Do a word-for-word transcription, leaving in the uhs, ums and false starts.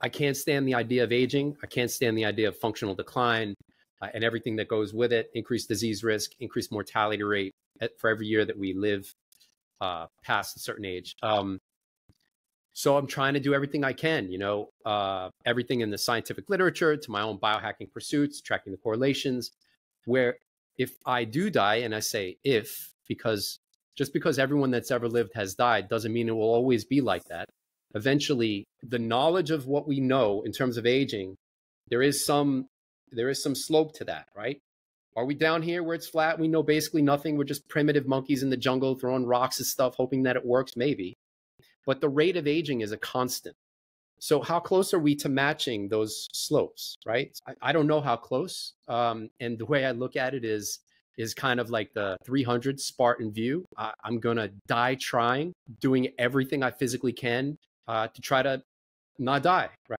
I can't stand the idea of aging. I can't stand the idea of functional decline uh, and everything that goes with it, increased disease risk, increased mortality rate for every year that we live uh, past a certain age. Um, so I'm trying to do everything I can, you know, uh, everything in the scientific literature to my own biohacking pursuits, tracking the correlations, where if I do die, and I say if, because just because everyone that's ever lived has died doesn't mean it will always be like that. Eventually, the knowledge of what we know in terms of aging, there is some, there is some slope to that, right? Are we down here where it's flat? We know basically nothing. We're just primitive monkeys in the jungle throwing rocks and stuff, hoping that it works, maybe. But the rate of aging is a constant. So how close are we to matching those slopes, right? I, I don't know how close. Um, and the way I look at it is, is kind of like the three hundred Spartan view. I, I'm going to die trying, doing everything I physically can. Uh, to try to not die, right?